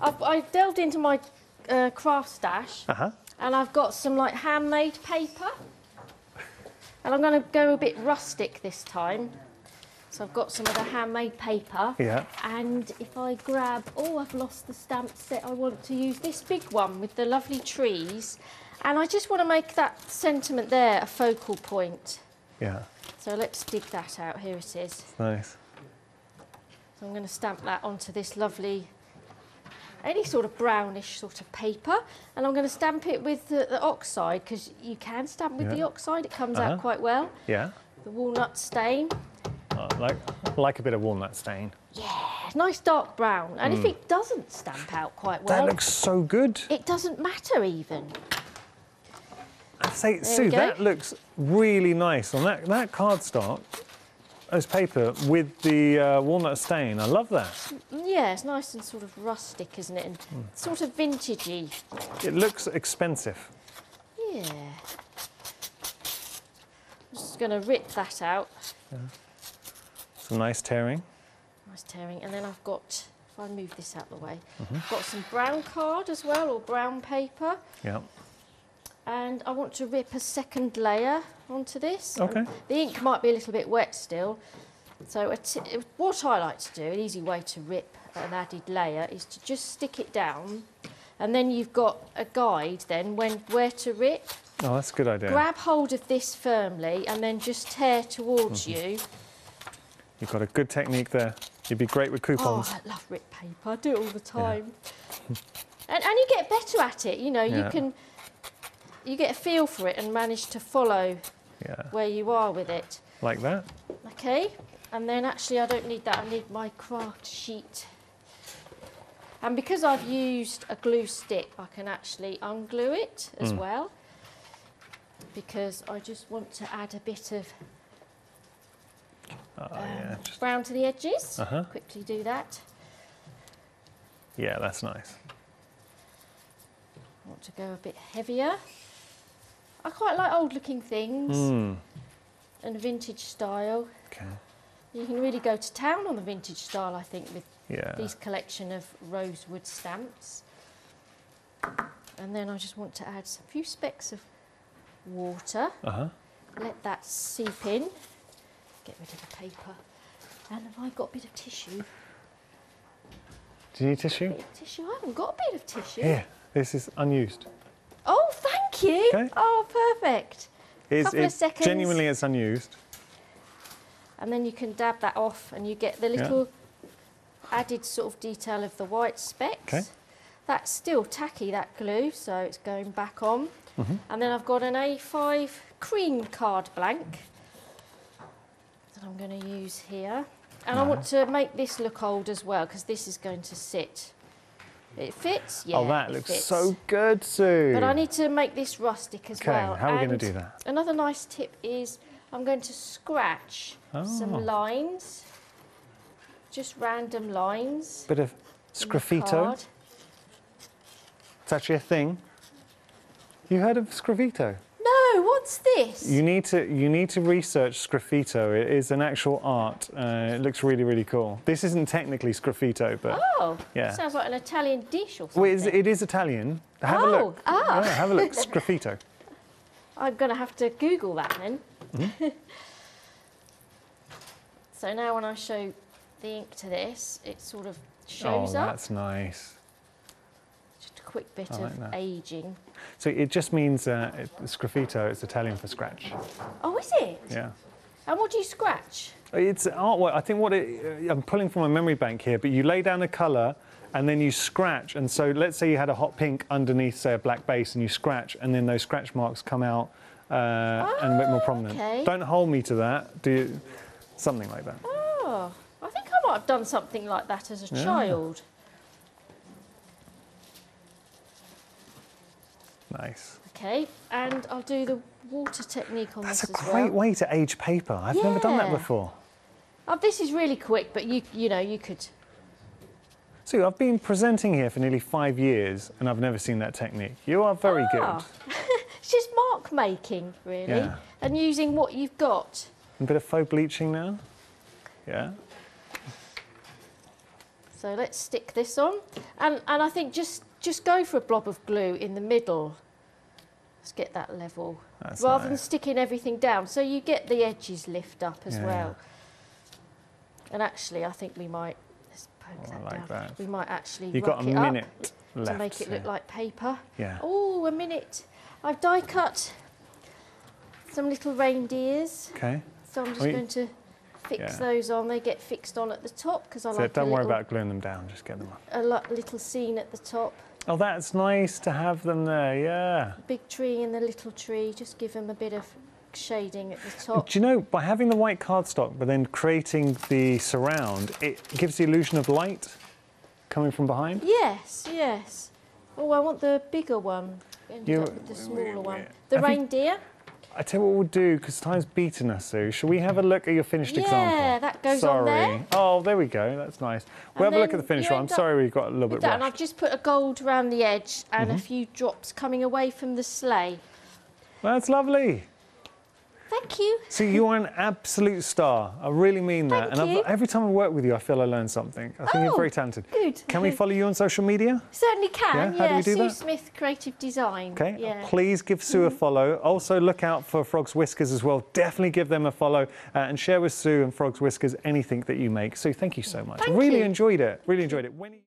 I've delved into my craft stash, and I've got some like handmade paper, and I'm going to go a bit rustic this time. So I've got some of the handmade paper, and if I grab, oh, I've lost the stamp set. I want to use this big one with the lovely trees, and I just want to make that sentiment there a focal point. Yeah. So let's dig that out. Here it is. Nice. So I'm going to stamp that onto this lovely, any sort of brownish sort of paper, and I'm going to stamp it with the oxide, because you can stamp with the oxide. It comes out quite well. Yeah. The walnut stain. Oh, like a bit of walnut stain. Yeah, nice dark brown. And if it doesn't stamp out quite well... That looks so good. It doesn't matter even. I say, Sue, that looks really nice on that, cardstock. Those paper with the walnut stain. I love that. Yeah, it's nice and sort of rustic, isn't it? And sort of vintagey. It looks expensive. Yeah. I'm just going to rip that out. Yeah. Some nice tearing. Nice tearing. And then I've got, if I move this out of the way, I've got some brown card as well, or brown paper. Yeah. And I want to rip a second layer onto this. Okay. The ink might be a little bit wet still. So what I like to do, an easy way to rip an added layer, is to just stick it down. And then you've got a guide then where to rip. Oh, that's a good idea. Grab hold of this firmly and then just tear towards you. You've got a good technique there. You'd be great with coupons. Oh, I love ripped paper. I do it all the time. Yeah. And you get better at it, you know. Yeah. You get a feel for it and manage to follow where you are with it. Like that. Okay. And then actually I don't need that. I need my craft sheet. And because I've used a glue stick, I can actually unglue it as well, because I just want to add a bit of brown to the edges. Quickly do that. Yeah, that's nice. I want to go a bit heavier. I quite like old-looking things and vintage style. Okay. You can really go to town on the vintage style, I think, with these collection of Rosewood stamps. And then I just want to add a few specks of water. Let that seep in. Get rid of the paper. And have I got a bit of tissue? Do you need tissue? A bit of tissue. I haven't got a bit of tissue. Here, this is unused. Oh, thank you. Okay. Oh, perfect. A couple of seconds. Genuinely, it's unused. And then you can dab that off and you get the little added sort of detail of the white specks. Okay. That's still tacky, that glue, so it's going back on. And then I've got an A5 cream card blank. I'm going to use here, and I want to make this look old as well, because this is going to sit. It fits, yeah. Oh, that looks so good, Sue. But I need to make this rustic as well. Okay, how are we going to do that? Another nice tip is I'm going to scratch some lines, just random lines. Bit of sgraffito. It's actually a thing. You heard of sgraffito? No, what's this? You need to research sgraffito. It is an actual art. It looks really, really cool. This isn't technically sgraffito, but... Oh, yeah. Sounds like an Italian dish or something. Well, it is Italian. Have a look. Oh. Yeah, have a look. Sgraffito. I'm going to have to Google that then. So now when I show the ink to this, it sort of shows up. Oh, that's nice. Quick bit of aging. So it just means sgraffito. It's Italian for scratch. Oh, is it? Yeah. And what do you scratch? It's artwork. I think I'm pulling from my memory bank here, but you lay down a colour and then you scratch. And so let's say you had a hot pink underneath, say, a black base, and you scratch, and then those scratch marks come out and a bit more prominent. Okay. Don't hold me to that. Do something like that. Oh, I think I might have done something like that as a child. Nice. Okay, and I'll do the water technique on this as well. That's a great way to age paper. I've never done that before. Oh, this is really quick, but you know, you could... Sue, I've been presenting here for nearly 5 years and I've never seen that technique. You are very good. It's just mark making, really, and using what you've got. A bit of faux bleaching now. Yeah. So let's stick this on, and I think just go for a blob of glue in the middle. Let's get that level. That's rather nice. Than sticking everything down, so you get the edges lift up as well. And actually, I think we might let's poke that down. That. We might actually rock it up left, to make it look like paper. Yeah. Oh, a minute! I've die cut some little reindeers. Okay. So I'm just going to fix those on. They get fixed on at the top because I like. Don't worry about gluing them down. Just get them on. A little scene at the top. Oh, that's nice to have them there, yeah. Big tree and the little tree, just give them a bit of shading at the top. Do you know, by having the white cardstock but then creating the surround, it gives the illusion of light coming from behind? Yes, yes. Oh, I want the bigger one, ended up with the smaller one. The reindeer? I tell you what we'll do, because time's beaten us, Sue. Shall we have a look at your finished example? Yeah, that goes on there. Oh, there we go. That's nice. We'll have a look at the finished one. I'm sorry we got a little bit rushed. And I've just put a gold around the edge and a few drops coming away from the sleigh. That's lovely. Thank you. So you are an absolute star. I really mean that. Thank you. And every time I work with you, I feel I learn something. I think you're very talented. Good. Can we follow you on social media? Certainly can. Yeah. How do we do that? Sue Smith Creative Design. Okay. Yeah. Please give Sue a follow. Also look out for Frog's Whiskers as well. Definitely give them a follow and share with Sue and Frog's Whiskers anything that you make. Sue, thank you so much. Thank you. Really enjoyed it. When